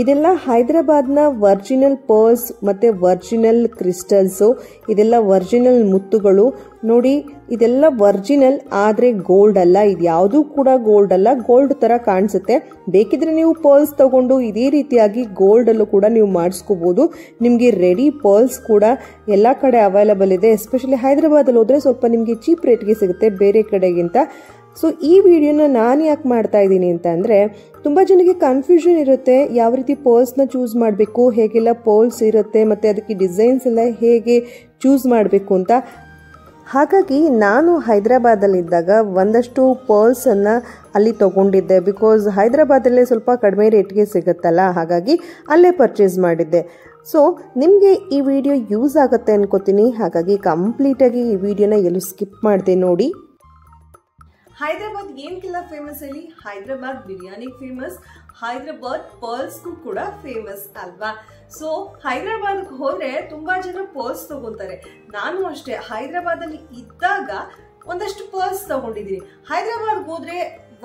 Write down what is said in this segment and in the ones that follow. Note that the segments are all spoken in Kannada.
ಇದೆಲ್ಲ ಹೈದರಾಬಾದ್ನ ವರ್ಜಿನಲ್ ಪರ್ಲ್ಸ್ ಮತ್ತು ವರ್ಜಿನಲ್ ಕ್ರಿಸ್ಟಲ್ಸು, ಇದೆಲ್ಲ ವರ್ಜಿನಲ್ ಮುತ್ತುಗಳು ನೋಡಿ. ಇದೆಲ್ಲ ವರ್ಜಿನಲ್, ಆದರೆ ಗೋಲ್ಡ್ ಅಲ್ಲ, ಇದು ಯಾವುದೂ ಕೂಡ ಗೋಲ್ಡ್ ಅಲ್ಲ, ಗೋಲ್ಡ್ ಥರ ಕಾಣಿಸುತ್ತೆ. ಬೇಕಿದ್ರೆ ನೀವು ಪರ್ಲ್ಸ್ ತಗೊಂಡು ಇದೇ ರೀತಿಯಾಗಿ ಗೋಲ್ಡಲ್ಲೂ ಕೂಡ ನೀವು ಮಾಡಿಸ್ಕೋಬೋದು. ನಿಮಗೆ ರೆಡಿ ಪರ್ಲ್ಸ್ ಕೂಡ ಎಲ್ಲ ಕಡೆ ಅವೈಲಬಲ್ ಇದೆ. ಎಸ್ಪೆಷಲಿ ಹೈದರಾಬಾದಲ್ಲಿ ಹೋದರೆ ಸ್ವಲ್ಪ ನಿಮಗೆ ಚೀಪ್ ರೇಟ್ಗೆ ಸಿಗುತ್ತೆ ಬೇರೆ ಕಡೆಗಿಂತ. ಸೊ ಈ ವಿಡಿಯೋನ ನಾನು ಯಾಕೆ ಮಾಡ್ತಾ ಇದ್ದೀನಿ ಅಂತ ಅಂದರೆ, ತುಂಬ ಜನಕ್ಕೆ ಕನ್ಫ್ಯೂಷನ್ ಇರುತ್ತೆ ಯಾವ ರೀತಿ ಪರ್ಲ್ಸ್ನ ಚೂಸ್ ಮಾಡಬೇಕು, ಹೇಗೆಲ್ಲ ಪರ್ಲ್ಸ್ ಇರುತ್ತೆ ಮತ್ತು ಅದಕ್ಕೆ ಡಿಸೈನ್ಸ್ ಎಲ್ಲ ಹೇಗೆ ಚೂಸ್ ಮಾಡಬೇಕು ಅಂತ. ಹಾಗಾಗಿ ನಾನು ಹೈದರಾಬಾದಲ್ಲಿದ್ದಾಗ ಒಂದಷ್ಟು ಪರ್ಲ್ಸನ್ನು ಅಲ್ಲಿ ತೊಗೊಂಡಿದ್ದೆ. ಬಿಕಾಸ್ ಹೈದರಾಬಾದಲ್ಲೇ ಸ್ವಲ್ಪ ಕಡಿಮೆ ರೇಟ್ಗೆ ಸಿಗುತ್ತಲ್ಲ, ಹಾಗಾಗಿ ಅಲ್ಲೇ ಪರ್ಚೇಸ್ ಮಾಡಿದ್ದೆ. ಸೊ ನಿಮಗೆ ಈ ವಿಡಿಯೋ ಯೂಸ್ ಆಗುತ್ತೆ ಅನ್ಕೋತೀನಿ, ಹಾಗಾಗಿ ಕಂಪ್ಲೀಟಾಗಿ ಈ ವಿಡಿಯೋನ ಎಲ್ಲೂ ಸ್ಕಿಪ್ ಮಾಡಿದೆ ನೋಡಿ. ಹೈದರಾಬಾದ್ ಏನಕ್ಕೆಲ್ಲ ಫೇಮಸ್ ಹೇಳಿ? ಹೈದರಾಬಾದ್ ಬಿರಿಯಾನಿ ಫೇಮಸ್, ಹೈದರಾಬಾದ್ ಪರ್ಲ್ಸ್ಗೂ ಕೂಡ ಫೇಮಸ್ ಅಲ್ವಾ. ಸೊ ಹೈದರಾಬಾದ್ಗೆ ಹೋದರೆ ತುಂಬ ಜನ ಪರ್ಲ್ಸ್ ತೊಗೊತಾರೆ. ನಾನು ಅಷ್ಟೇ ಹೈದರಾಬಾದಲ್ಲಿ ಇದ್ದಾಗ ಒಂದಷ್ಟು ಪರ್ಲ್ಸ್ ತೊಗೊಂಡಿದ್ದೀನಿ. ಹೈದರಾಬಾದ್ಗೆ ಹೋದರೆ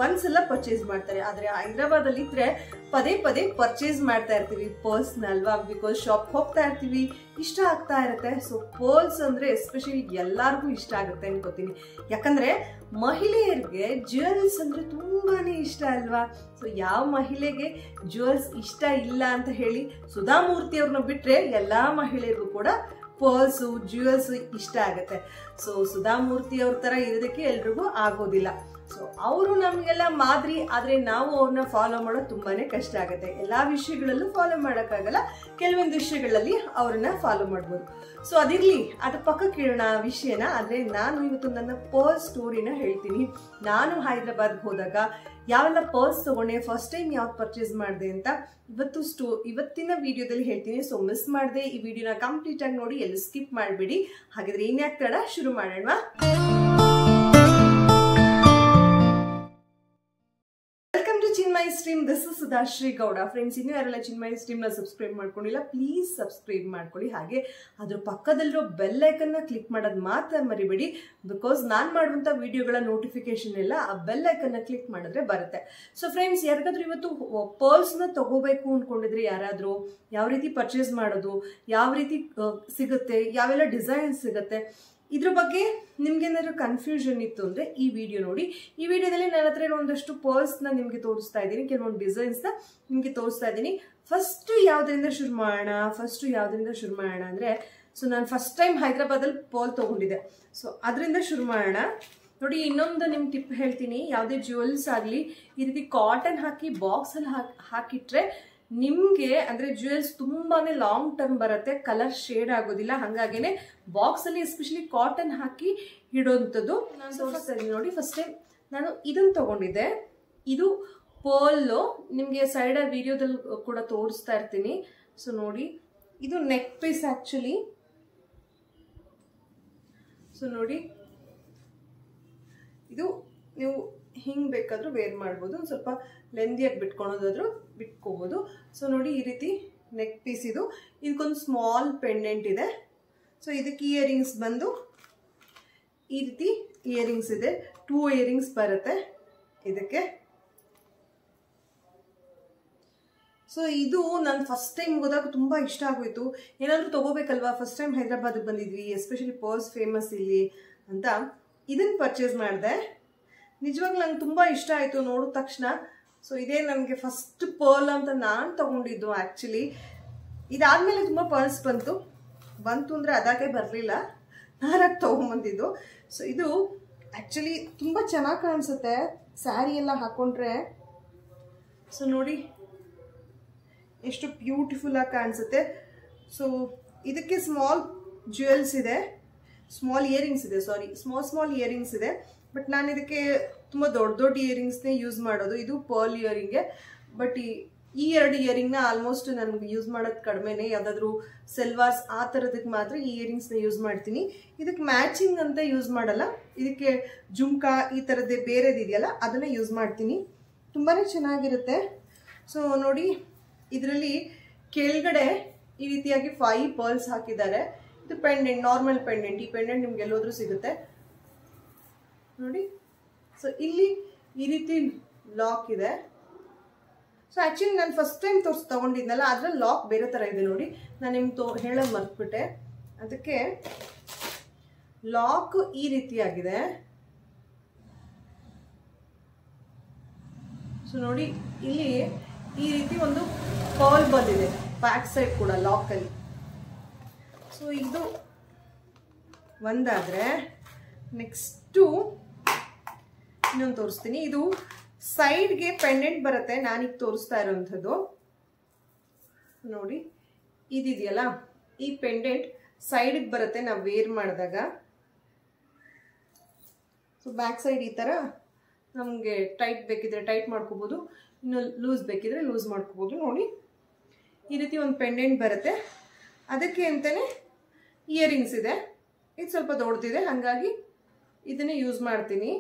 ಒಂದ್ಸಲ ಪರ್ಚೇಸ್ ಮಾಡ್ತಾರೆ, ಆದರೆ ಹೈದರಾಬಾದಲ್ಲಿ ಇದ್ರೆ ಪದೇ ಪದೇ ಪರ್ಚೇಸ್ ಮಾಡ್ತಾ ಇರ್ತೀವಿ ಪರ್ಲ್ಸ್ನ ಅಲ್ವಾ. ಬಿಕಾಸ್ ಶಾಪ್ ಹೋಗ್ತಾ ಇರ್ತೀವಿ, ಇಷ್ಟ ಆಗ್ತಾ ಇರುತ್ತೆ. ಸೊ ಪರ್ಲ್ಸ್ ಅಂದರೆ ಎಸ್ಪೆಷಲಿ ಎಲ್ಲರಿಗೂ ಇಷ್ಟ ಆಗುತ್ತೆ ಅನ್ಕೋತೀನಿ, ಯಾಕಂದರೆ ಮಹಿಳೆಯರಿಗೆ ಜ್ಯುವೆಲ್ಸ್ ಅಂದರೆ ತುಂಬಾ ಇಷ್ಟ ಅಲ್ವಾ. ಸೊ ಯಾವ ಮಹಿಳೆಗೆ ಜ್ಯುವೆಲ್ಸ್ ಇಷ್ಟ ಇಲ್ಲ ಅಂತ ಹೇಳಿ, ಸುಧಾಮೂರ್ತಿ ಅವ್ರನ್ನ ಬಿಟ್ಟರೆ ಎಲ್ಲ ಮಹಿಳೆಯರಿಗೂ ಕೂಡ ಪರ್ಲ್ಸು ಜ್ಯುವೆಲ್ಸು ಇಷ್ಟ ಆಗುತ್ತೆ. ಸೊ ಸುಧಾಮೂರ್ತಿ ಅವ್ರ ಥರ ಇರೋದಕ್ಕೆ ಎಲ್ರಿಗೂ ಆಗೋದಿಲ್ಲ. ಸೊ ಅವರು ನಮಗೆಲ್ಲ ಮಾದರಿ, ಆದರೆ ನಾವು ಅವ್ರನ್ನ ಫಾಲೋ ಮಾಡೋದು ತುಂಬಾ ಕಷ್ಟ ಆಗುತ್ತೆ. ಎಲ್ಲ ವಿಷಯಗಳಲ್ಲೂ ಫಾಲೋ ಮಾಡೋಕ್ಕಾಗಲ್ಲ, ಕೆಲವೊಂದು ವಿಷಯಗಳಲ್ಲಿ ಅವ್ರನ್ನ ಫಾಲೋ ಮಾಡ್ಬೋದು. ಸೊ ಅದಿರಲಿ, ಅದ್ರ ಪಕ್ಕಕ್ಕೆ ಇಡೋಣ ವಿಷಯನ. ಆದರೆ ನಾನು ಇವತ್ತು ನನ್ನ ಪರ್ಲ್ಸ್ ಸ್ಟೋರಿನ ಹೇಳ್ತೀನಿ. ನಾನು ಹೈದರಾಬಾದ್ಗೆ ಹೋದಾಗ ಯಾವೆಲ್ಲ ಪರ್ಲ್ಸ್ ತೊಗೊಂಡೆ, ಫಸ್ಟ್ ಟೈಮ್ ಯಾವ್ದು ಪರ್ಚೇಸ್ ಮಾಡಿದೆ ಅಂತ ಇವತ್ತಿನ ವಿಡಿಯೋದಲ್ಲಿ ಹೇಳ್ತೀನಿ. ಸೊ ಮಿಸ್ ಮಾಡಿದೆ, ಈ ವಿಡಿಯೋನ ಕಂಪ್ಲೀಟಾಗಿ ನೋಡಿ, ಎಲ್ಲೂ ಸ್ಕಿಪ್ ಮಾಡಬೇಡಿ. ಹಾಗಿದ್ರೆ ಇನ್ಯಾಕೆ ತಡ, ಶುರು ಮಾಡೋಣ. Stream this is Sudhashree Gowda. Friends, ಇನ್ನೂ ಯಾರೆಲ್ಲ ಚಿನ್ಮಯ ಸ್ಟ್ರೀಮ್ನ ಸಬ್ಸ್ಕ್ರೈಬ್ ಮಾಡ್ಕೊಂಡಿಲ್ಲ, ಪ್ಲೀಸ್ ಸಬ್ಸ್ಕ್ರೈಬ್ ಮಾಡ್ಕೊಳ್ಳಿ. ಹಾಗೆ ಅದ್ರ ಪಕ್ಕದಲ್ಲಿರೋ ಬೆಲ್ ಐಕನ್ನ ಕ್ಲಿಕ್ ಮಾಡೋದು ಮಾತ್ರ ಮರಿಬೇಡಿ. ಬಿಕಾಸ್ ನಾನು ಮಾಡುವಂಥ ವಿಡಿಯೋಗಳ ನೋಟಿಫಿಕೇಶನ್ ಎಲ್ಲ ಆ ಬೆಲ್ ಐಕನ್ನ ಕ್ಲಿಕ್ ಮಾಡಿದ್ರೆ ಬರುತ್ತೆ. ಸೊ ಫ್ರೆಂಡ್ಸ್, ಯಾರಿಗಾದ್ರೂ ಇವತ್ತು ಪರ್ಲ್ಸ್ನ ತಗೋಬೇಕು ಅಂದ್ಕೊಂಡಿದ್ರೆ, ಯಾರಾದರೂ ಯಾವ ರೀತಿ ಪರ್ಚೇಸ್ ಮಾಡೋದು, ಯಾವ ರೀತಿ ಸಿಗುತ್ತೆ, ಯಾವೆಲ್ಲ ಡಿಸೈನ್ಸ್ ಸಿಗುತ್ತೆ, ಇದ್ರ ಬಗ್ಗೆ ನಿಮ್ಗೇನಾದ್ರು ಕನ್ಫ್ಯೂಷನ್ ಇತ್ತು ಅಂದರೆ ಈ ವಿಡಿಯೋ ನೋಡಿ. ಈ ವಿಡಿಯೋದಲ್ಲಿ ನನ್ನ ಹತ್ರ ಒಂದಷ್ಟು ಪರ್ಲ್ಸ್ನ ನಿಮಗೆ ತೋರಿಸ್ತಾ ಇದ್ದೀನಿ, ಕೆಲವೊಂದು ಡಿಸೈನ್ಸ್ನ ನಿಮಗೆ ತೋರಿಸ್ತಾ ಇದ್ದೀನಿ. ಫಸ್ಟು ಯಾವುದರಿಂದ ಶುರು ಮಾಡೋಣ ಅಂದರೆ, ಸೊ ನಾನು ಫಸ್ಟ್ ಟೈಮ್ ಹೈದರಾಬಾದಲ್ಲಿ ಪರ್ಲ್ ತೊಗೊಂಡಿದ್ದೆ. ಸೊ ಅದರಿಂದ ಶುರು ಮಾಡೋಣ ನೋಡಿ. ಇನ್ನೊಂದು ನಿಮ್ಗೆ ಟಿಪ್ ಹೇಳ್ತೀನಿ, ಯಾವುದೇ ಜ್ಯುವೆಲ್ಸ್ ಆಗಲಿ ಈ ರೀತಿ ಕಾಟನ್ ಹಾಕಿ ಬಾಕ್ಸಲ್ಲಿ ಹಾಕಿಟ್ರೆ ನಿಮಗೆ ಅಂದರೆ ಜ್ಯುವೆಲ್ಸ್ ತುಂಬಾ ಲಾಂಗ್ ಟರ್ಮ್ ಬರುತ್ತೆ, ಕಲರ್ ಶೇಡ್ ಆಗೋದಿಲ್ಲ. ಹಾಗಾಗಿನೇ ಬಾಕ್ಸಲ್ಲಿ ಎಸ್ಪೆಷಲಿ ಕಾಟನ್ ಹಾಕಿ ಇಡೋಂಥದ್ದು ನಾನು ತೋರಿಸ್ತಾ ಇದ್ದೀನಿ ನೋಡಿ. ಫಸ್ಟ್ ಟೈಮ್ ನಾನು ಇದನ್ನು ತೊಗೊಂಡಿದ್ದೆ, ಇದು ಪರ್ಲು, ನಿಮಗೆ ಸೈಡ್ ವಿಡಿಯೋದಲ್ಲಿ ಕೂಡ ತೋರಿಸ್ತಾ ಇರ್ತೀನಿ. ಸೊ ನೋಡಿ, ಇದು ನೆಕ್ ಪೀಸ್ ಆ್ಯಕ್ಚುಲಿ. ಸೊ ನೋಡಿ, ಇದು ನೀವು ಹಿಂಗೆ ಬೇಕಾದರೂ ವೇರ್ ಮಾಡ್ಬೋದು, ಒಂದು ಸ್ವಲ್ಪ ಲೆಂದಿಯಾಗಿ ಬಿಟ್ಕೊಳೋದಾದ್ರೂ ಬಿಟ್ಕೋಬೋದು. ಸೊ ನೋಡಿ, ಈ ರೀತಿ ನೆಕ್ ಪೀಸ್ ಇದು, ಇದಕ್ಕೊಂದು ಸ್ಮಾಲ್ ಪೆಂಡೆಂಟ್ ಇದೆ. ಸೊ ಇದಕ್ಕೆ ಇಯರಿಂಗ್ಸ್ ಬಂದು ಈ ರೀತಿ ಇಯರಿಂಗ್ಸ್ ಇದೆ, 2 ಇಯರಿಂಗ್ಸ್ ಬರುತ್ತೆ ಇದಕ್ಕೆ. ಸೊ ಇದು ನಾನು ಫಸ್ಟ್ ಟೈಮ್ ಹೋದಾಗ ತುಂಬ ಇಷ್ಟ ಆಗೋಯಿತು. ಏನಾದರೂ ತೊಗೋಬೇಕಲ್ವಾ, ಫಸ್ಟ್ ಟೈಮ್ ಹೈದರಾಬಾದಿಗೆ ಬಂದಿದ್ವಿ, ಎಸ್ಪೆಷಲಿ ಪರ್ಸ್ ಫೇಮಸ್ ಇಲ್ಲಿ ಅಂತ ಇದನ್ನು ಪರ್ಚೇಸ್ ಮಾಡಿದೆ. ನಿಜವಾಗ್ಲೂ ನಂಗೆ ತುಂಬ ಇಷ್ಟ ಆಯಿತು ನೋಡಿದ ತಕ್ಷಣ. ಸೊ ಇದೇ ನನಗೆ ಫಸ್ಟ್ ಪರ್ಲ್ ಅಂತ ನಾನು ತೊಗೊಂಡಿದ್ದು ಆ್ಯಕ್ಚುಲಿ. ಇದಾದಮೇಲೆ ತುಂಬ ಪರ್ಲ್ಸ್ ಬಂತು ಅಂದರೆ ಅದಾಗೆ ಬರಲಿಲ್ಲ, ನಾನಾಗಿ ತೊಗೊಂಬಂದಿದ್ದು. ಸೊ ಇದು ಆ್ಯಕ್ಚುಲಿ ತುಂಬ ಚೆನ್ನಾಗಿ ಕಾಣಿಸುತ್ತೆ ಸ್ಯಾರಿ ಎಲ್ಲ ಹಾಕ್ಕೊಂಡ್ರೆ. ಸೊ ನೋಡಿ ಎಷ್ಟು ಬ್ಯೂಟಿಫುಲ್ಲಾಗಿ ಕಾಣಿಸುತ್ತೆ. ಸೊ ಇದಕ್ಕೆ ಸ್ಮಾಲ್ ಜ್ಯುವೆಲ್ಸ್ ಇದೆ, ಸ್ಮಾಲ್ ಇಯರಿಂಗ್ಸ್ ಇದೆ, ಸ್ಮಾಲ್ ಇಯರಿಂಗ್ಸ್ ಇದೆ. ಬಟ್ ನಾನು ಇದಕ್ಕೆ ತುಂಬ ದೊಡ್ಡ ಇಯರಿಂಗ್ಸ್ನೇ ಯೂಸ್ ಮಾಡೋದು, ಇದು ಪರ್ಲ್ ಇಯರಿಂಗೆ. ಬಟ್ ಈ 2 ಇಯರಿಂಗ್ನ ಆಲ್ಮೋಸ್ಟ್ ನನಗೆ ಯೂಸ್ ಮಾಡೋದು ಕಡಿಮೆನೇ, ಯಾವುದಾದ್ರೂ ಸೆಲ್ವಾರ್ಸ್ ಆ ಥರದಕ್ಕೆ ಮಾತ್ರ ಈ ಇಯರಿಂಗ್ಸ್ನ ಯೂಸ್ ಮಾಡ್ತೀನಿ. ಇದಕ್ಕೆ ಮ್ಯಾಚಿಂಗ್ ಅಂತ ಯೂಸ್ ಮಾಡಲ್ಲ, ಇದಕ್ಕೆ ಜುಮ್ಕಾ ಈ ಥರದ್ದೇ ಬೇರೆದಿದೆಯಲ್ಲ ಅದನ್ನು ಯೂಸ್ ಮಾಡ್ತೀನಿ. ತುಂಬಾ ಚೆನ್ನಾಗಿರುತ್ತೆ. ಸೊ ನೋಡಿ, ಇದರಲ್ಲಿ ಕೆಳಗಡೆ ಈ ರೀತಿಯಾಗಿ 5 ಪರ್ಲ್ಸ್ ಹಾಕಿದ್ದಾರೆ. ಇದು ಪೆಂಡೆಂಟ್, ನಾರ್ಮಲ್ ಪೆಂಡೆಂಟ್. ಈ ಪೆಂಡೆಂಟ್ ನಿಮ್ಗೆ ಎಲ್ಲೋದ್ರೂ ಸಿಗುತ್ತೆ ನೋಡಿ. ಸೊ ಇಲ್ಲಿ ಈ ರೀತಿ ಲಾಕ್ ಇದೆ. ಸೊ So actually ನಾನು ಫಸ್ಟ್ ಟೈಮ್ ತಗೊಂಡಿದ್ನಲ್ಲ ಅದರ ಲಾಕ್ ಬೇರೆ ತರ ಇದೆ ನೋಡಿ, ನಾನು ನಿಮಗೆ ಹೇಳೋದು ಮರೆತುಬಿಟ್ಟೆ. ಅದಕ್ಕೆ ಲಾಕ್ ಈ ರೀತಿಯಾಗಿದೆ. ಸೊ ನೋಡಿ ಇಲ್ಲಿ ಈ ರೀತಿ ಒಂದು ಪರ್ಲ್ ಬಂದಿದೆ ಬ್ಯಾಕ್ ಸೈಡ್ ಕೂಡ ಲಾಕಲ್ಲಿ. ಸೊ ಇದು ಒಂದಾದರೆ ನೆಕ್ಸ್ಟು ಇನ್ನೊಂದು ತೋರಿಸ್ತೀನಿ. ಇದು ಸೈಡ್ಗೆ ಪೆಂಡೆಂಟ್ ಬರುತ್ತೆ, ನಾನೀಗ ತೋರಿಸ್ತಾ ಇರೋವಂಥದ್ದು ನೋಡಿ ಇದೆಯಲ್ಲ ಈ ಪೆಂಡೆಂಟ್ ಸೈಡಿಗೆ ಬರುತ್ತೆ ನಾವು ವೇರ್ ಮಾಡಿದಾಗ. ಸೊ ಬ್ಯಾಕ್ ಸೈಡ್ ಈ ಥರ ನಮಗೆ ಟೈಟ್ ಬೇಕಿದ್ರೆ ಟೈಟ್ ಮಾಡ್ಕೋಬೋದು, ಇನ್ನು ಲೂಸ್ ಬೇಕಿದ್ರೆ ಲೂಸ್ ಮಾಡ್ಕೋಬೋದು. ನೋಡಿ ಈ ರೀತಿ ಒಂದು ಪೆಂಡೆಂಟ್ ಬರುತ್ತೆ, ಅದಕ್ಕೆ ಅಂತಲೇ ಇಯರಿಂಗ್ಸ್ ಇದೆ. ಇದು ಸ್ವಲ್ಪ ದೊಡ್ಡದಿದೆ ಹಾಗಾಗಿ ಇದನ್ನೇ ಯೂಸ್ ಮಾಡ್ತೀನಿ.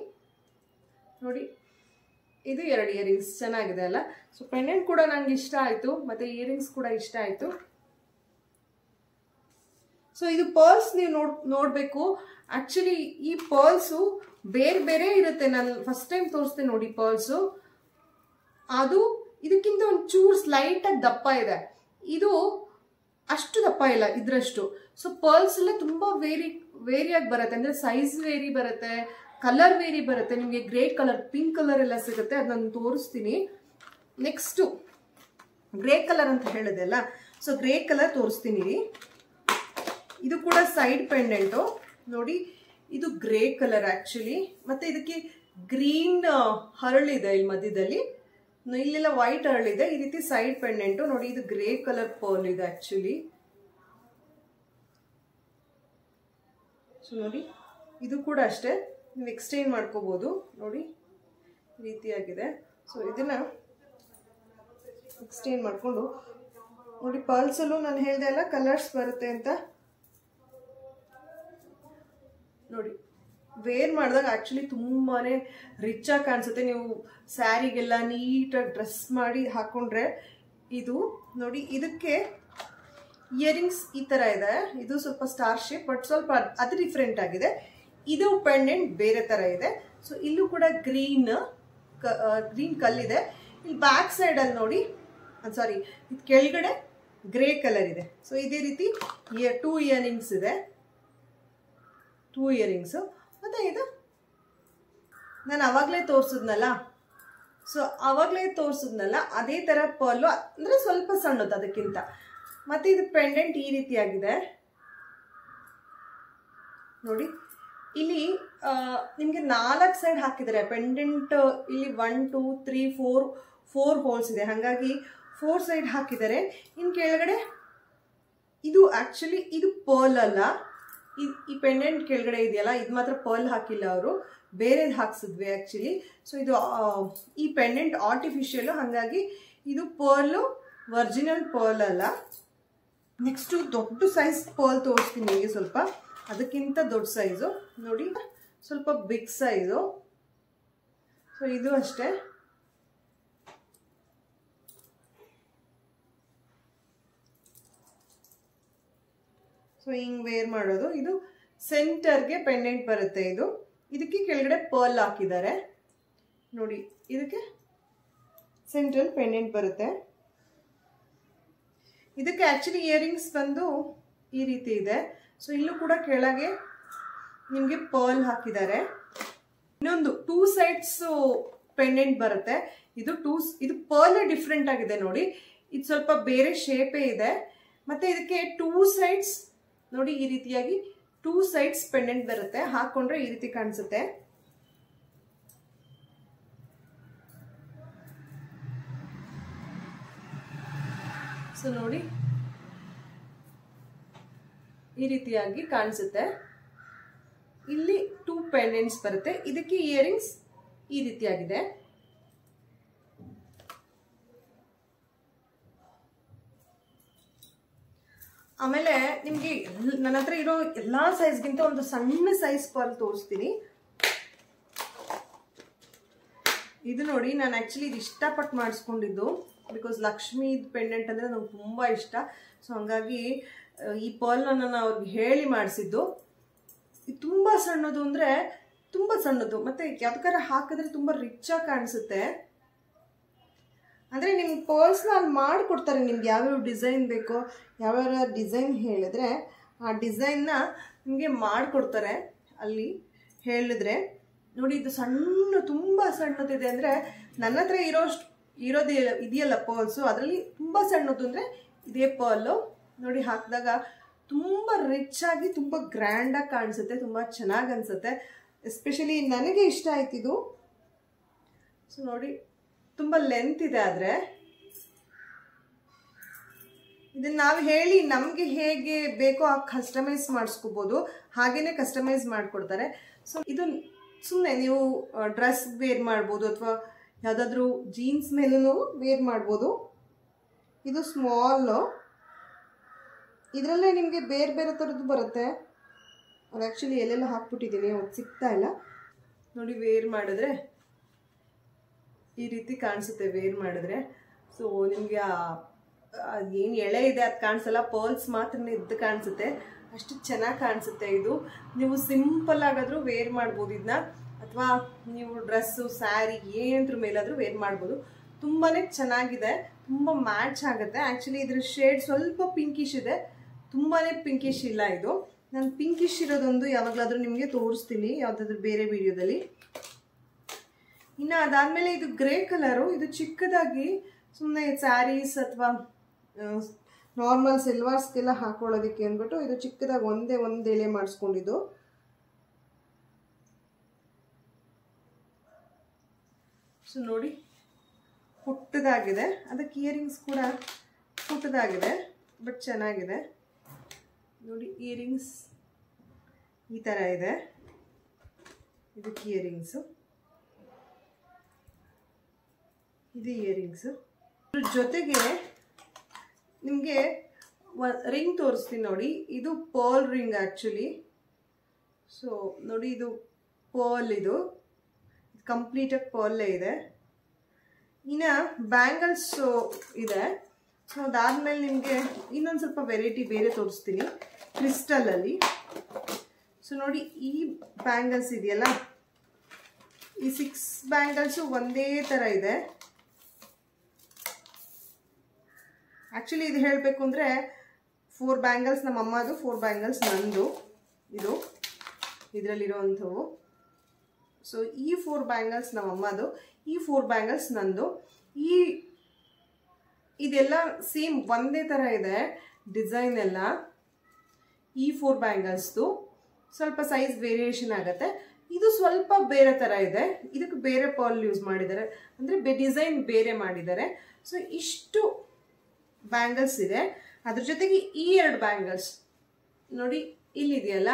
ನೋಡಿ ಇದು ಎರಡು ಇಯರಿಂಗ್ಸ್ ಚೆನ್ನಾಗಿದೆ ಅಲ್ಲ. ಸೊ ಪೆಂಡೆಂಟ್ ಕೂಡ ನನಗೆ ಇಷ್ಟ ಆಯಿತು ಮತ್ತು ಇಯರಿಂಗ್ಸ್ ಕೂಡ ಇಷ್ಟ ಆಯಿತು. ಸೊ ಇದು ಪರ್ಲ್ಸ್ ನೀವು ನೋಡಬೇಕು. ಆ್ಯಕ್ಚುಲಿ ಈ ಪರ್ಲ್ಸು ಬೇರೆ ಬೇರೆ ಇರುತ್ತೆ. ನಾನು ಫಸ್ಟ್ ಟೈಮ್ ತೋರಿಸ್ತೀನಿ ನೋಡಿ ಪರ್ಲ್ಸು, ಅದು ಇದಕ್ಕಿಂತ ಒಂದು ಚೂರು ಸ್ಲೈಟಾಗಿ ದಪ್ಪ ಇದೆ, ಇದು ಅಷ್ಟು ದಪ್ಪ ಇಲ್ಲ ಇದರಷ್ಟು. ಸೊ ಪರ್ಲ್ಸ್ ಎಲ್ಲ ತುಂಬ ವೇರಿಯಾಗಿ ಬರುತ್ತೆ, ಅಂದರೆ ಸೈಜ್ ವೇರಿ ಬರುತ್ತೆ, ಕಲರ್ ವೇರಿ ಬರುತ್ತೆ. ನಿಮಗೆ ಗ್ರೇ ಕಲರ್ ಪಿಂಕ್ ಕಲರ್ ಎಲ್ಲ ಸಿಗುತ್ತೆ, ಅದು ನಾನು ತೋರಿಸ್ತೀನಿ. ನೆಕ್ಸ್ಟು ಗ್ರೇ ಕಲರ್ ಅಂತ ಹೇಳಿದೆ ಅಲ್ಲ, ಸೊ ಗ್ರೇ ಕಲರ್ ತೋರಿಸ್ತೀನಿ. ಇದು ಕೂಡ ಸೈಡ್ ಪೆಂಡೆಂಟು ನೋಡಿ, ಇದು ಗ್ರೇ ಕಲರ್ ಆ್ಯಕ್ಚುಲಿ. ಮತ್ತು ಇದಕ್ಕೆ ಗ್ರೀನ್ ಹರಳಿದೆ ಇಲ್ಲಿ ಮಧ್ಯದಲ್ಲಿ, ಇಲ್ಲೆಲ್ಲ ವೈಟ್ ಹರಳಿದೆ. ಈ ರೀತಿ ಸೈಡ್ ಪೆಂಡೆಂಟು ನೋಡಿ, ಇದು ಗ್ರೇ ಕಲರ್ ಪರ್ಲ್ ಇದೆ ಆ್ಯಕ್ಚುಲಿ. ಸೊ ನೋಡಿ ಇದು ಕೂಡ ಅಷ್ಟೇ ನೀವು ಎಕ್ಸ್ಚೇಂಜ್ ಮಾಡ್ಕೋಬೋದು. ನೋಡಿ ಈ ರೀತಿಯಾಗಿದೆ. ಸೊ ಇದನ್ನು ಎಕ್ಸ್ಚೇಂಜ್ ಮಾಡಿಕೊಂಡು ನೋಡಿ ಪರ್ಲ್ಸಲ್ಲೂ ನಾನು ಹೇಳಿದೆ ಅಲ್ಲ ಕಲರ್ಸ್ ಬರುತ್ತೆ ಅಂತ. ನೋಡಿ ವೇರ್ ಮಾಡಿದಾಗ ಆ್ಯಕ್ಚುಲಿ ತುಂಬಾ ರಿಚ್ ಆಗಿ ಕಾಣಿಸುತ್ತೆ. ನೀವು ಸ್ಯಾರಿಗೆಲ್ಲ ನೀಟಾಗಿ ಡ್ರೆಸ್ ಮಾಡಿ ಹಾಕ್ಕೊಂಡ್ರೆ ಇದು ನೋಡಿ ಇದಕ್ಕೆ ಇಯರಿಂಗ್ಸ್ ಈ ಥರ ಇದೆ. ಇದು ಸ್ವಲ್ಪ ಸ್ಟಾರ್ ಶೇಪ್ ಬಟ್ ಸ್ವಲ್ಪ ಅದು ಡಿಫ್ರೆಂಟ್ ಆಗಿದೆ. ಇದು ಪೆಂಡೆಂಟ್ ಬೇರೆ ಥರ ಇದೆ. ಸೊ ಇಲ್ಲೂ ಕೂಡ ಗ್ರೀನ್ ಕಲ್ಲಿದೆ. ಇಲ್ಲಿ ಬ್ಯಾಕ್ ಸೈಡಲ್ಲಿ ನೋಡಿ ಸಾರಿ ಇದು ಕೆಳಗಡೆ ಗ್ರೇ ಕಲರ್ ಇದೆ. ಸೊ ಇದೇ ರೀತಿ ಟೂ ಇಯರಿಂಗ್ಸ್ ಇದೆ, ಟೂ ಇಯರಿಂಗ್ಸು. ಮತ್ತು ಇದು ನಾನು ಆವಾಗಲೇ ತೋರಿಸಿದ್ನಲ್ಲ ಅದೇ ಥರ ಪರ್ಲು, ಅಂದರೆ ಸ್ವಲ್ಪ ಸಣ್ಣದು ಅದಕ್ಕಿಂತ. ಮತ್ತು ಇದು ಪೆಂಡೆಂಟ್ ಈ ರೀತಿಯಾಗಿದೆ ನೋಡಿ. ಇಲ್ಲಿ ನಿಮಗೆ 4 ಸೈಡ್ ಹಾಕಿದರೆ ಪೆಂಡೆಂಟ್ ಇಲ್ಲಿ 1 2 3 4 ಹೋಲ್ಸ್ ಇದೆ, ಹಾಗಾಗಿ 4 ಸೈಡ್ ಹಾಕಿದರೆ. ಇನ್ನು ಕೆಳಗಡೆ ಇದು ಆ್ಯಕ್ಚುಲಿ ಇದು ಪರ್ಲ್ ಅಲ್ಲ, ಈ ಪೆಂಡೆಂಟ್ ಕೆಳಗಡೆ ಇದೆಯಲ್ಲ ಇದು ಮಾತ್ರ ಪರ್ಲ್ ಹಾಕಿಲ್ಲ ಅವರು, ಬೇರೆದು ಹಾಕ್ಸಿದ್ವಿ ಆ್ಯಕ್ಚುಲಿ. ಸೊ ಇದು ಈ ಪೆಂಡೆಂಟ್ ಆರ್ಟಿಫಿಷಿಯಲು, ಹಾಗಾಗಿ ಇದು ಪರ್ಲು ಒರಿಜಿನಲ್ ಪರ್ಲ್ ಅಲ್ಲ. ನೆಕ್ಸ್ಟು ದೊಡ್ಡ ಸೈಜ್ ಪರ್ಲ್ ತೋರಿಸ್ತೀನಿ ನಿಮಗೆ, ಸ್ವಲ್ಪ ಅದಕ್ಕಿಂತ ದೊಡ್ಡ ಸೈಜು ನೋಡಿ, ಸ್ವಲ್ಪ ಬಿಗ್ ಸೈಜು. ಸೊ ಇದು ಅಷ್ಟೇ ಹಿಂಗೆ ವೇರ್ ಮಾಡೋದು. ಇದು ಸೆಂಟರ್ಗೆ ಪೆಂಡೆಂಟ್ ಬರುತ್ತೆ, ಇದು ಇದಕ್ಕೆ ಕೆಳಗಡೆ ಪರ್ಲ್ ಹಾಕಿದ್ದಾರೆ ನೋಡಿ, ಇದಕ್ಕೆ ಸೆಂಟ್ರಲ್ ಪೆಂಡೆಂಟ್ ಬರುತ್ತೆ. ಇದಕ್ಕೆ ಆ್ಯಕ್ಚುಲಿ ಇಯರಿಂಗ್ಸ್ ಬಂದು ಈ ರೀತಿ ಇದೆ. ಸೊ ಇಲ್ಲೂ ಕೂಡ ಕೆಳಗೆ ನಿಮಗೆ ಪರ್ಲ್ ಹಾಕಿದ್ದಾರೆ. ಇನ್ನೊಂದು 2 ಸೈಡ್ಸು ಪೆಂಡೆಂಟ್ ಬರುತ್ತೆ, ಇದು ಇದು ಪರ್ಲ್ ಡಿಫ್ರೆಂಟ್ ಆಗಿದೆ ನೋಡಿ, ಇದು ಸ್ವಲ್ಪ ಬೇರೆ ಶೇಪೇ ಇದೆ. ಮತ್ತು ಇದಕ್ಕೆ 2 ಸೈಡ್ಸ್ ನೋಡಿ ಈ ರೀತಿಯಾಗಿ 2 ಸೈಡ್ಸ್ ಪೆಂಡೆಂಟ್ ಬರುತ್ತೆ, ಹಾಕೊಂಡ್ರೆ ಈ ರೀತಿ ಕಾಣಿಸುತ್ತೆ. ಸೊ ನೋಡಿ ಈ ರೀತಿಯಾಗಿ ಕಾಣಿಸುತ್ತೆ. ಇಲ್ಲಿ 2 ಪೆಂಡೆಂಟ್ಸ್ ಬರುತ್ತೆ, ಇದಕ್ಕೆ ಇಯರಿಂಗ್ಸ್ ಈ ರೀತಿಯಾಗಿದೆ. ಆಮೇಲೆ ನಿಮಗೆ ನನ್ನ ಹತ್ರ ಇರೋ ಎಲ್ಲ ಸೈಜ್ಗಿಂತ ಒಂದು ಸಣ್ಣ ಸೈಜ್ ಪರ್ಲ್ ತೋರಿಸ್ತೀನಿ. ಇದು ನೋಡಿ ನಾನು ಆ್ಯಕ್ಚುಲಿ ಇದು ಇಷ್ಟಪಟ್ಟು ಮಾಡಿಸ್ಕೊಂಡಿದ್ದು, ಬಿಕಾಸ್ ಲಕ್ಷ್ಮೀ ಪೆಂಡೆಂಟ್ ಅಂದರೆ ನಂಗೆ ತುಂಬ ಇಷ್ಟ. ಸೊ ಹಾಗಾಗಿ ಈ ಪರ್ಲ್ನ ನಾನು ಅವ್ರಿಗೆ ಹೇಳಿ ಮಾಡಿಸಿದ್ದು. ಇದು ತುಂಬ ಸಣ್ಣದು ಅಂದರೆ ತುಂಬ ಸಣ್ಣದು, ಮತ್ತು ಯಾವ್ದಾರ ಹಾಕಿದ್ರೆ ತುಂಬ ರಿಚ್ಚಾಗಿ ಕಾಣಿಸುತ್ತೆ. ಅಂದರೆ ನಿಮ್ಮ ಪರ್ಸ್ನಲ್ ಮಾಡಿ ಕೊಡ್ತಾರೆ ನಿಮಗೆ ಯಾವ ಡಿಸೈನ್ ಬೇಕೋ ಯಾವ ಡಿಸೈನ್ ಹೇಳಿದ್ರೆ ಆ ಡಿಸೈನ್ ನ ನಿಮಗೆ ಮಾಡಿ ಕೊಡ್ತಾರೆ ಅಲ್ಲಿ ಹೇಳಿದ್ರೆ ನೋಡಿ ಇದು ಸಣ್ಣ ತುಂಬಾ ಸಣ್ಣದಿದೆ ಅಂದ್ರೆ ನನ್ನತ್ರ ಇರೋದು ಇದೆಯಲ್ಲ ಪರ್ಲ್ಸ್ ಅದರಲ್ಲಿ ತುಂಬಾ ಸಣ್ಣದು ಅಂದ್ರೆ ಇದೇ ಪರ್ಲ್ ನೋಡಿ ಹಾಕಿದಾಗ ತುಂಬಾ ರಿಚ್ ಆಗಿ ತುಂಬಾ ಗ್ರ್ಯಾಂಡ್ ಆಗಿ ಕಾಣಿಸುತ್ತೆ ತುಂಬಾ ಚೆನ್ನಾಗಿ ಅನ್ಸುತ್ತೆ ಎಸ್ಪೆಷಲಿ ನನಗೆ ಇಷ್ಟ ಆಯ್ತು ಇದು ಸೋ ನೋಡಿ ತುಂಬಾ ಲೆಂತ್ ಇದೆ ಆದರೆ ಇದನ್ನ ನಾವು ಹೇಳಿ ನಮಗೆ ಹೇಗೆ ಬೇಕೋ ಆ ಕಸ್ಟಮೈಸ್ ಮಾಡಿಸ್ಕೊಬಹುದು ಹಾಗೇನೇ ಕಸ್ಟಮೈಸ್ ಮಾಡ್ಕೊಡ್ತಾರೆ ಸೋ ಇದು ಸುಮ್ಮನೆ ನೀವು ಡ್ರೆಸ್ ವೇರ್ ಮಾಡಬಹುದು ಅಥವಾ ಯಾವುದಾದರೂ ಜೀನ್ಸ್ ಮೇಲೂ ವೇರ್ ಮಾಡಬಹುದು ಇದು ಸ್ಮಾಲ್ ಇದರಲ್ಲೇ ನಿಮಗೆ ಬೇರೆ ಬೇರೆ ತರದ್ದು ಬರುತ್ತೆ ಅದು ಆ್ಯಕ್ಚುಲಿ ಎಲ್ಲೆಲ್ಲ ಹಾಕ್ಬಿಟ್ಟಿದ್ದೀನಿ ಅದು ಸಿಗ್ತಾ ಇಲ್ಲ ನೋಡಿ ವೇರ್ ಮಾಡಿದ್ರೆ ಈ ರೀತಿ ಕಾಣಿಸುತ್ತೆ ವೇರ್ ಮಾಡಿದ್ರೆ ಸೊ ನಿಮಗೆ ಏನು ಎಳೆ ಇದೆ ಅದು ಕಾಣಿಸಲ್ಲ ಪರ್ಲ್ಸ್ ಮಾತ್ರ ಇದ್ದು ಕಾಣಿಸುತ್ತೆ ಅಷ್ಟು ಚೆನ್ನಾಗಿ ಕಾಣಿಸುತ್ತೆ ಇದು ನೀವು ಸಿಂಪಲ್ ಆಗಾದರೂ ವೇರ್ ಮಾಡ್ಬೋದು ಇದನ್ನ ಅಥವಾ ನೀವು ಡ್ರೆಸ್ಸು ಸ್ಯಾರಿ ಏನಿದ್ರ ಮೇಲಾದರೂ ವೇರ್ ಮಾಡ್ಬೋದು ತುಂಬಾ ಚೆನ್ನಾಗಿದೆ ತುಂಬ ಮ್ಯಾಚ್ ಆಗುತ್ತೆ ಆ್ಯಕ್ಚುಲಿ ಇದ್ರ ಶೇಡ್ ಸ್ವಲ್ಪ ಪಿಂಕಿಶ್ ಇದೆ ತುಂಬಾ ಪಿಂಕಿಶ್ ಇಲ್ಲ ಇದು ನಾನು ಪಿಂಕಿಶ್ ಇರೋದೊಂದು ಯಾವಾಗಲಾದರೂ ನಿಮಗೆ ತೋರಿಸ್ತೀನಿ ಯಾವುದಾದ್ರೂ ಬೇರೆ ವಿಡಿಯೋದಲ್ಲಿ ಇನ್ನು ಅದಾದಮೇಲೆ ಇದು ಗ್ರೇ ಕಲರು ಇದು ಚಿಕ್ಕದಾಗಿ ಸುಮ್ಮನೆ ಸ್ಯಾರೀಸ್ ಅಥವಾ ನಾರ್ಮಲ್ ಸಿಲ್ವಾರ್ಸ್ಗೆಲ್ಲ ಹಾಕೊಳ್ಳೋದಕ್ಕೆ ಅಂದ್ಬಿಟ್ಟು ಇದು ಚಿಕ್ಕದಾಗಿ ಒಂದೇ ಎಳೆ ಮಾಡಿಸ್ಕೊಂಡಿದ್ದು ಸೊ ನೋಡಿ ಪುಟ್ಟದಾಗಿದೆ ಅದಕ್ಕೆ ಇಯರಿಂಗ್ಸ್ ಕೂಡ ಪುಟ್ಟದಾಗಿದೆ ಬಟ್ ಚೆನ್ನಾಗಿದೆ ನೋಡಿ ಇಯರಿಂಗ್ಸ್ ಈ ಥರ ಇದೆ ಇದಕ್ಕೆ ಇಯರಿಂಗ್ಸು ಇದು ಇಯರಿಂಗ್ಸು ಇದ್ರ ಜೊತೆಗೆ ನಿಮಗೆ ರಿಂಗ್ ತೋರಿಸ್ತೀನಿ ನೋಡಿ ಇದು ಪರ್ಲ್ ರಿಂಗ್ ಆ್ಯಕ್ಚುಲಿ ಸೊ ನೋಡಿ ಇದು ಪರ್ಲ್ ಇದು ಕಂಪ್ಲೀಟಾಗಿ ಪರ್ಲೇ ಇದೆ ಇನ್ನು ಬ್ಯಾಂಗಲ್ಸ್ ಇದೆ ಸೊ ಅದಾದಮೇಲೆ ನಿಮಗೆ ಇನ್ನೊಂದು ಸ್ವಲ್ಪ ವೆರೈಟಿ ಬೇರೆ ತೋರಿಸ್ತೀನಿ ಕ್ರಿಸ್ಟಲಲ್ಲಿ ಸೊ ನೋಡಿ ಈ ಬ್ಯಾಂಗಲ್ಸ್ ಇದೆಯಲ್ಲ ಈ 6 ಬ್ಯಾಂಗಲ್ಸು ಒಂದೇ ಥರ ಇದೆ ಆ್ಯಕ್ಚುಲಿ ಇದು ಹೇಳಬೇಕು ಅಂದರೆ 4 ಬ್ಯಾಂಗಲ್ಸ್ ನಮ್ಮ ಅಮ್ಮದು 4 ಬ್ಯಾಂಗಲ್ಸ್ ನಂದು ಇದು ಇದರಲ್ಲಿರುವಂಥವು ಸೊ ಈ 4 ಬ್ಯಾಂಗಲ್ಸ್ ನಮ್ಮ ಅಮ್ಮದು ಈ 4 ಬ್ಯಾಂಗಲ್ಸ್ ನಂದು ಈ ಇದೆಲ್ಲ ಸೇಮ್ ಒಂದೇ ಥರ ಇದೆ ಡಿಸೈನ್ ಎಲ್ಲ ಈ 4 ಬ್ಯಾಂಗಲ್ಸ್ದು ಸ್ವಲ್ಪ ಸೈಜ್ ವೇರಿಯೇಷನ್ ಆಗುತ್ತೆ ಇದು ಸ್ವಲ್ಪ ಬೇರೆ ಥರ ಇದೆ ಇದಕ್ಕೆ ಬೇರೆ ಪರ್ಲ್ ಯೂಸ್ ಮಾಡಿದ್ದಾರೆ ಅಂದರೆ ಡಿಸೈನ್ ಬೇರೆ ಮಾಡಿದ್ದಾರೆ ಸೊ ಇಷ್ಟು ಬ್ಯಾಂಗಲ್ಸ್ ಇದೆ ಅದ್ರ ಜೊತೆಗೆ ಈ 2 ಬ್ಯಾಂಗಲ್ಸ್ ನೋಡಿ ಇಲ್ಲಿದೆಯಲ್ಲ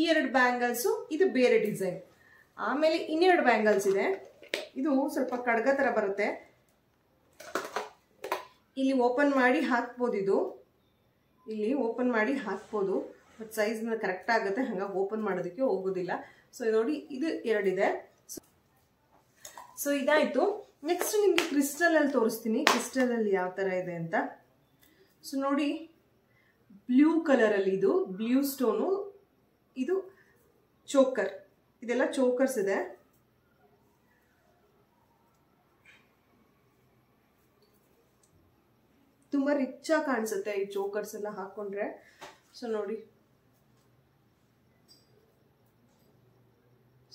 ಈ 2 ಬ್ಯಾಂಗಲ್ಸು ಇದು ಬೇರೆ ಡಿಸೈನ್ ಆಮೇಲೆ ಇನ್ನೆರಡು ಬ್ಯಾಂಗಲ್ಸ್ ಇದೆ ಇದು ಸ್ವಲ್ಪ ಕಡ್ಗ ಥರ ಬರುತ್ತೆ ಇಲ್ಲಿ ಓಪನ್ ಮಾಡಿ ಹಾಕ್ಬೋದು ಇದು ಇಲ್ಲಿ ಓಪನ್ ಮಾಡಿ ಹಾಕ್ಬೋದು ಬಟ್ ಸೈಜ್ನ ಕರೆಕ್ಟ್ ಆಗುತ್ತೆ ಹಾಗಾಗಿ ಓಪನ್ ಮಾಡೋದಕ್ಕೆ ಹೋಗೋದಿಲ್ಲ ಸೊ ನೋಡಿ ಇದು 2 ಇದೆ ಸೊ ಇದಾಯಿತು ನೆಕ್ಸ್ಟ್ ನಿಮಗೆ ಕ್ರಿಸ್ಟಲಲ್ಲಿ ತೋರಿಸ್ತೀನಿ ಕ್ರಿಸ್ಟಲಲ್ಲಿ ಯಾವ ಥರ ಇದೆ ಅಂತ ಸೊ ನೋಡಿ ಬ್ಲೂ ಕಲರಲ್ಲಿ ಇದು ಬ್ಲೂ ಸ್ಟೋನು ಇದು ಚೋಕರ್ ಇದೆಲ್ಲ ಚೋಕರ್ಸ್ ಇದೆ ತುಂಬಾ ರಿಚ್ ಆಗಿ ಕಾಣಿಸುತ್ತೆ ಈ ಚೋಕರ್ಸ್ ಎಲ್ಲ ಹಾಕೊಂಡ್ರೆ ಸೊ ನೋಡಿ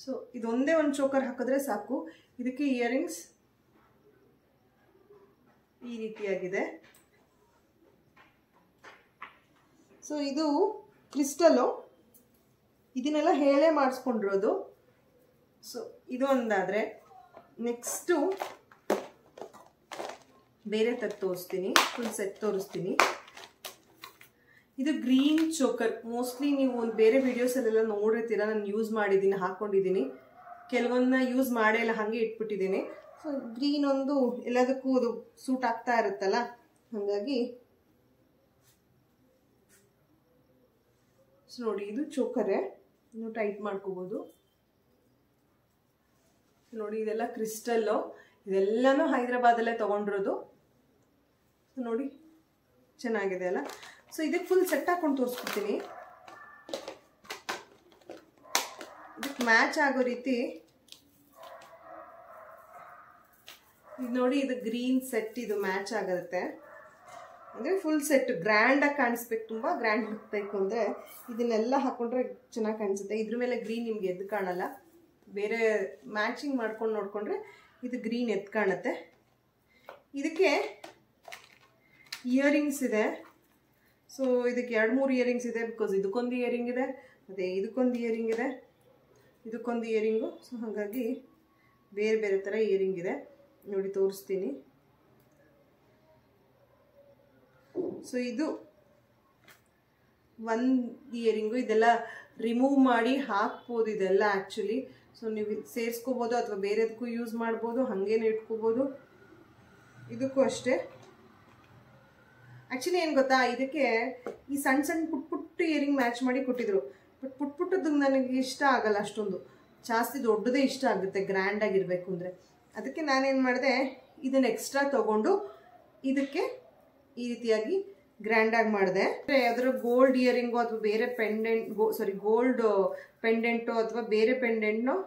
ಸೊ ಇದೊಂದೇ ಒಂದು ಚೋಕರ್ ಹಾಕಿದ್ರೆ ಸಾಕು ಇದಕ್ಕೆ ಇಯರಿಂಗ್ಸ್ ಈ ರೀತಿಯಾಗಿದೆ ಸೊ ಇದು ಕ್ರಿಸ್ಟಲ್ಲು ಇದನ್ನೆಲ್ಲ ಹೇಳೇ ಮಾಡಿಸ್ಕೊಂಡಿರೋದು ಸೊ ಇದು ಒಂದಾದರೆ ನೆಕ್ಸ್ಟು ಬೇರೆ ಥರ ತೋರಿಸ್ತೀನಿ ಫುಲ್ ಸೆಟ್ ತೋರಿಸ್ತೀನಿ ಇದು ಗ್ರೀನ್ ಚೋಕರ್ ಮೋಸ್ಟ್ಲಿ ನೀವು ಒಂದು ಬೇರೆ ವಿಡಿಯೋಸಲ್ಲೆಲ್ಲ ನೋಡಿರ್ತೀರ ನಾನು ಯೂಸ್ ಮಾಡಿದ್ದೀನಿ ಹಾಕ್ಕೊಂಡಿದ್ದೀನಿ ಕೆಲವೊಂದನ್ನ ಯೂಸ್ ಮಾಡೇ ಇಲ್ಲ ಹಾಗೆ ಇಟ್ಬಿಟ್ಟಿದ್ದೀನಿ ಸೊ ಗ್ರೀನ್ ಒಂದು ಎಲ್ಲದಕ್ಕೂ ಅದು ಸೂಟ್ ಆಗ್ತಾ ಇರುತ್ತಲ್ಲ ಹಾಗಾಗಿ ಸೊ ನೋಡಿ ಇದು ಚೋಕರೇ ನೀವು ಟೈಟ್ ಮಾಡ್ಕೋಬೋದು ನೋಡಿ ಇದೆಲ್ಲ ಕ್ರಿಸ್ಟಲ್ಲು ಇದೆಲ್ಲನೂ ಹೈದರಾಬಾದಲ್ಲೇ ತೊಗೊಂಡಿರೋದು ನೋಡಿ ಚೆನ್ನಾಗಿದೆ ಅಲ್ಲ ಸೊ ಇದಕ್ಕೆ ಫುಲ್ ಸೆಟ್ ಹಾಕೊಂಡು ತೋರಿಸ್ಬಿಡ್ತೀನಿ ಇದಕ್ಕೆ ಮ್ಯಾಚ್ ಆಗೋ ರೀತಿ नोड़ी इदु ग्रीन सेट इदु मैच आगुत्ते अंद्रे फुल सेट ग्रैंड आगि काणिसबेकु तुंबा ग्रैंड लुक बेकु अंद्रे इदन्नेल्ल हाकोंड्रे चेन्नागि काणिಸುತ್ತೆ इदर मेले ग्रीन निमगे एद्दु काणल्ल बेरे मैचिंग माड्कोंडु नोड्कोंड्रे इदु ग्रीन एद्दु काणुತ್ತೆ ಇದಕ್ಕೆ ಇಯರಿಂಗ್ಸ್ ಇದೆ सो ಇದಕ್ಕೆ 2-3 ಇಯರಿಂಗ್ಸ್ ಇದೆ बिकॉज ಇದಕ್ಕೊಂದು ಇಯರಿಂಗ್ ಇದೆ ಮತ್ತೆ ಇದಕ್ಕೊಂದು ಇಯರಿಂಗ್ ಇದೆ ಇದಕ್ಕೊಂದು ಇಯರಿಂಗ್ ಸೋ ಹಾಗಾಗಿ ಬೇರೆ ಬೇರೆ ತರ ಇಯರಿಂಗ್ ಇದೆ ನೋಡಿ ತೋರಿಸ್ತೀನಿ सो ಇದು ಒಂದು ಇಯರಿಂಗ್ ಇದೆಲ್ಲ ರಿಮೂವ್ ಮಾಡಿ ಹಾಕಬಹುದು ಇದೆಲ್ಲ ಆಕ್ಚುಲಿ सो ನೀವು ಸೇರಿಸ್ಕೊಬಹುದು ಅಥವಾ ಬೇರೆದಕ್ಕೂ ಯೂಸ್ ಮಾಡಬಹುದು ಹಾಗೇನೇ ಇಟ್ಕೊಬಹುದು ಇದಕ್ಕೂ ಅಷ್ಟೇ ಆಕ್ಚುಲಿ ಏನು ಗೊತ್ತಾ ಇದಕ್ಕೆ ಈ ಸಣ್ಣ ಸಣ್ಣ ಪುಟ್ ಪುಟ್ ಇಯರಿಂಗ್ ಮ್ಯಾಚ್ ಮಾಡಿ ಕೊಟ್ಟಿದ್ರು ಬಟ್ ಪುಟ್ ಪುಟ್ಟದ್ದು ನನಗೆ ಇಷ್ಟ ಆಗಲ್ಲ ಅಷ್ಟೊಂದು ಜಾಸ್ತಿ ದೊಡ್ಡದೇ ಇಷ್ಟ ಆಗುತ್ತೆ ಗ್ರ್ಯಾಂಡ್ ಆಗಿ ಇರಬೇಕು ಅಂದ್ರೆ ಅದಕ್ಕೆ ನಾನು ಏನು ಮಾಡಿದೆ ಇದನ್ನ ಎಕ್ಸ್ಟ್ರಾ ತಗೊಂಡು ಇದಕ್ಕೆ ಈ ರೀತಿಯಾಗಿ ಗ್ರ್ಯಾಂಡ್ ಆಗಿ ಮಾಡಿದೆ ಅದರ ಗೋಲ್ಡ್ ಇಯರಿಂಗ್ ಅಥವಾ ಬೇರೆ ಪೆಂಡೆಂಟ್ ಗೋಲ್ಡ್ ಪೆಂಡೆಂಟ್ ಅಥವಾ ಬೇರೆ ಪೆಂಡೆಂಟ್ ನೋ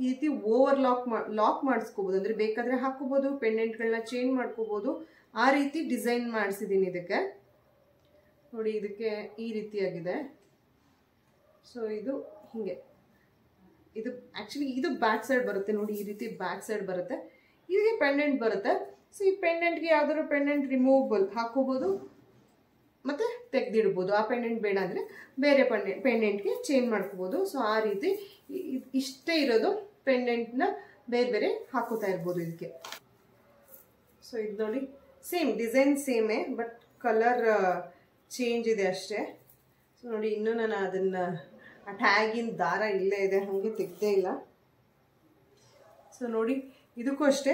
ಈ ರೀತಿ ಓವರ್ ಲಾಕ್ ಮಾಡಿಸ್ಕೊಬಹುದು ಅಂದ್ರೆ ಬೇಕಾದ್ರೆ ಹಾಕಬಹುದು ಪೆಂಡೆಂಟ್ ಗಳನ್ನ ಚೇಂಜ್ ಮಾಡ್ಕೊಬಹುದು ಆ ರೀತಿ ಡಿಸೈನ್ ಮಾಡಿಸಿದೀನಿ ಇದಕ್ಕೆ ನೋಡಿ ಇದಕ್ಕೆ ಈ ರೀತಿಯಾಗಿದೆ ಸೋ ಇದು ಹೀಗೆ ಇದು ಆಕ್ಚುಲಿ ಇದು ಬ್ಯಾಕ್ ಸೈಡ್ ಬರುತ್ತೆ ನೋಡಿ ಈ ರೀತಿ ಬ್ಯಾಕ್ ಸೈಡ್ ಬರುತ್ತೆ ಇದಕ್ಕೆ ಪೆಂಡೆಂಟ್ ಬರುತ್ತೆ ಸೋ ಈ ಪೆಂಡೆಂಟ್ ಗೆ ಯಾವ್ದಾದ್ರು ಪೆಂಡೆಂಟ್ ರಿಮೂವಬಲ್ ಹಾಕೋಬಹುದು ಮತ್ತೆ ತೆಗೆದಿಡಬಹುದು ಆ ಪೆಂಡೆಂಟ್ ಬೇಡ ಅಂದ್ರೆ ಬೇರೆ ಪೆಂಡೆಂಟ್ ಗೆ ಚೇಂಜ್ ಮಾಡ್ಕೋಬಹುದು ಸೋ ಆ ರೀತಿ ಇಷ್ಟೇ ಇರೋದು ಪೆಂಡೆಂಟ್ ನ ಬೇರೆ ಬೇರೆ ಹಾಕೋತಾ ಇರಬಹುದು ಇದಕ್ಕೆ ಸೋ ಇದು ನೋಡಿ same design same but colour change ಇದೆ ಅಷ್ಟೇ ಸೋ ನೋಡಿ ಇನ್ನು ನಾನು ಅದನ್ನ ಆ ಟ್ಯಾಗಿನ ದಾರ ಇಲ್ಲೇ ಇದೆ ಹಾಗೆ ತೆಗ್ದೇ ಇಲ್ಲ ಸೋ ನೋಡಿ ಇದಕ್ಕೂ ಅಷ್ಟೇ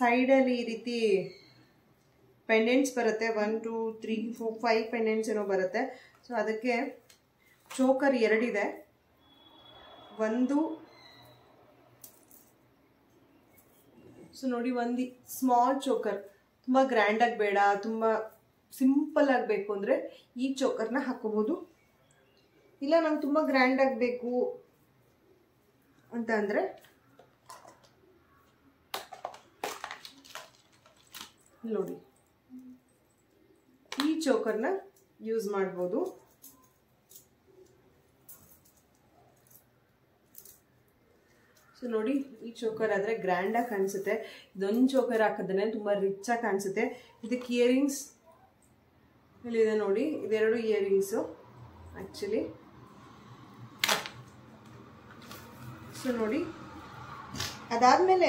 ಸೈಡಲ್ಲಿ ಈ ರೀತಿ ಪೆಂಡೆಂಟ್ಸ್ ಬರುತ್ತೆ 1 2 3 4 5 ಪೆಂಡೆಂಟ್ಸ್ ಏನೋ ಬರುತ್ತೆ ಸೋ ಅದಕ್ಕೆ ಚೋಕರ್ ಎರಡಿದೆ ಒಂದು ಸೋ ನೋಡಿ ಒಂದು ಸ್ಮಾಲ್ ಚೋಕರ್ ತುಂಬಾ ಗ್ರ್ಯಾಂಡ್ ಆಗಿ ಬೇಡ ತುಂಬಾ ಸಿಂಪಲ್ ಆಗಬೇಕು ಅಂದ್ರೆ ಈ ಚೋಕರ್ನ ಹಾಕೋಬಹುದು ಇಲ್ಲ ನನಗೆ ತುಂಬಾ ಗ್ರ್ಯಾಂಡ್ ಆಗಬೇಕು ಅಂತ ಅಂದ್ರೆ ನೋಡಿ ಈ ಚೋಕರ್ನ ಯೂಸ್ ಮಾಡಬಹುದು सो ನೋಡಿ ಈ ಚೋಕರ್ ಆದ್ರೆ ಗ್ರ್ಯಾಂಡ್ ಆಗಿ ಕಾಣಿಸುತ್ತೆ ಇದೊಂದು ಚೋಕರ್ ಹಾಕಿದ್ರೆ ತುಂಬಾ ರಿಚ್ ಆಗಿ ಕಾಣಿಸುತ್ತೆ ಇದಕ್ಕೆ ಇಯರಿಂಗ್ಸ್ ಇಲ್ಲಿ ಇದೆ ನೋಡಿ ಇದೆರಡು ಇಯರಿಂಗ್ಸ್ ಆಕ್ಚುಲಿ सो ನೋಡಿ ಅದಾದ್ಮೇಲೆ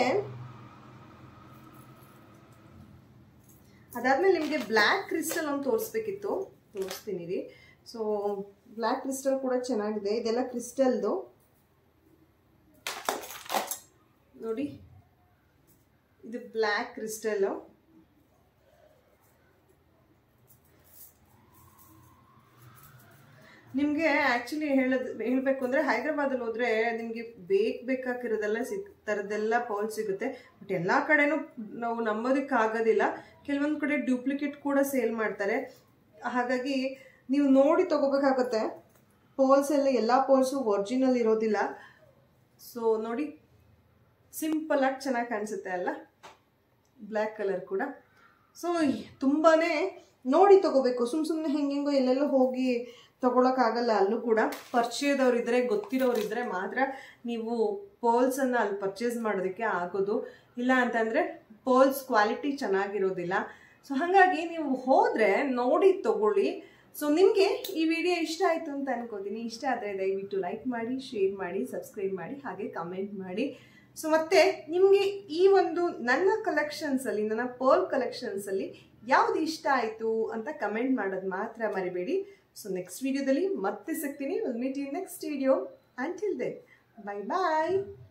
ನಿಮಗೆ ಬ್ಲಾಕ್ ಕ್ರಿಸ್ಟಲ್ ಅಂತ ತೋರಿಸಬೇಕಿತ್ತು ತೋರಿಸ್ತೀನಿ ರೀ ಸೋ ಬ್ಲಾಕ್ ಕ್ರಿಸ್ಟಲ್ ಕೂಡ ಚೆನ್ನಾಗಿದೆ ಇದೆಲ್ಲ ಕ್ರಿಸ್ಟಲ್ ದು ನೋಡಿ ಇದು ಬ್ಲಾಕ್ ಕ್ರಿಸ್ಟಲ್ ನಿಮಗೆ ಆಕ್ಚುಲಿ ಹೇಳಬೇಕು ಅಂದ್ರೆ ಹೈದರಾಬಾದ್ ಅಲ್ಲಿ ಹೋದ್ರೆ ನಿಮಗೆ ಬೇಕಾಗಿರೋದೆಲ್ಲ ತರದೆಲ್ಲ ಪರ್ಲ್ ಸಿಗುತ್ತೆ ಬಟ್ ಎಲ್ಲಾ ಕಡೆನೂ ನಾವು ನಂಬೋದಕ್ಕೆ ಆಗೋದಿಲ್ಲ ಕೆಲವೊಂದು ಕಡೆ ಡ್ಯೂಪ್ಲಿಕೇಟ್ ಕೂಡ ಸೇಲ್ ಮಾಡ್ತಾರೆ ಹಾಗಾಗಿ ನೀವು ನೋಡಿ ತಗೋಬೇಕಾಗುತ್ತೆ ಪರ್ಲ್ಸ್ ಎಲ್ಲ ಎಲ್ಲಾ ಪರ್ಲ್ಸ್ ಒರಿಜಿನಲ್ ಇರೋದಿಲ್ಲ ಸೋ ನೋಡಿ ಸಿಂಪಲ್ ಆಗಿ ಚೆನ್ನಾಗಿ ಕಾಣಿಸುತ್ತೆ ಅಲ್ಲ ಬ್ಲಾಕ್ ಕಲರ್ ಕೂಡ ಸೋ ತುಂಬಾನೇ ನೋಡಿ ತಗೋಬೇಕು ಸುಮ್ಮನೆ ಹೆಂಗೆಂಗೋ ಎಲ್ಲೆಲ್ಲೋ ಹೋಗಿ ತಗೊಳ್ಳೋಕ್ಕಾಗಲ್ಲ ಅಲ್ಲೂ ಕೂಡ ಪರಿಚಯದವರಿದ್ದರೆ ಗೊತ್ತಿರೋರಿದ್ದರೆ ಮಾತ್ರ ನೀವು ಪರ್ಲ್ಸನ್ನು ಅಲ್ಲಿ ಪರ್ಚೇಸ್ ಮಾಡೋದಕ್ಕೆ ಆಗೋದು ಇಲ್ಲ ಅಂತಂದರೆ ಪರ್ಲ್ಸ್ ಕ್ವಾಲಿಟಿ ಚೆನ್ನಾಗಿರೋದಿಲ್ಲ ಸೊ ಹಾಗಾಗಿ ನೀವು ಹೋದರೆ ನೋಡಿ ತಗೊಳ್ಳಿ ಸೊ ನಿಮಗೆ ಈ ವಿಡಿಯೋ ಇಷ್ಟ ಆಯಿತು ಅಂತ ಅನ್ಕೋತೀನಿ ಇಷ್ಟ ಆದರೆ ದಯವಿಟ್ಟು ಲೈಕ್ ಮಾಡಿ ಶೇರ್ ಮಾಡಿ ಸಬ್ಸ್ಕ್ರೈಬ್ ಮಾಡಿ ಹಾಗೆ ಕಮೆಂಟ್ ಮಾಡಿ ಸೊ ಮತ್ತೆ ನಿಮಗೆ ಈ ಒಂದು ನನ್ನ ಕಲೆಕ್ಷನ್ಸಲ್ಲಿ ನನ್ನ ಪರ್ಲ್ ಕಲೆಕ್ಷನ್ಸಲ್ಲಿ ಯಾವುದು ಇಷ್ಟ ಆಯಿತು ಅಂತ ಕಮೆಂಟ್ ಮಾಡೋದು ಮಾತ್ರ ಮರಿಬೇಡಿ So next video dali matte sigtini. We'll meet you in next video. Until then, bye bye.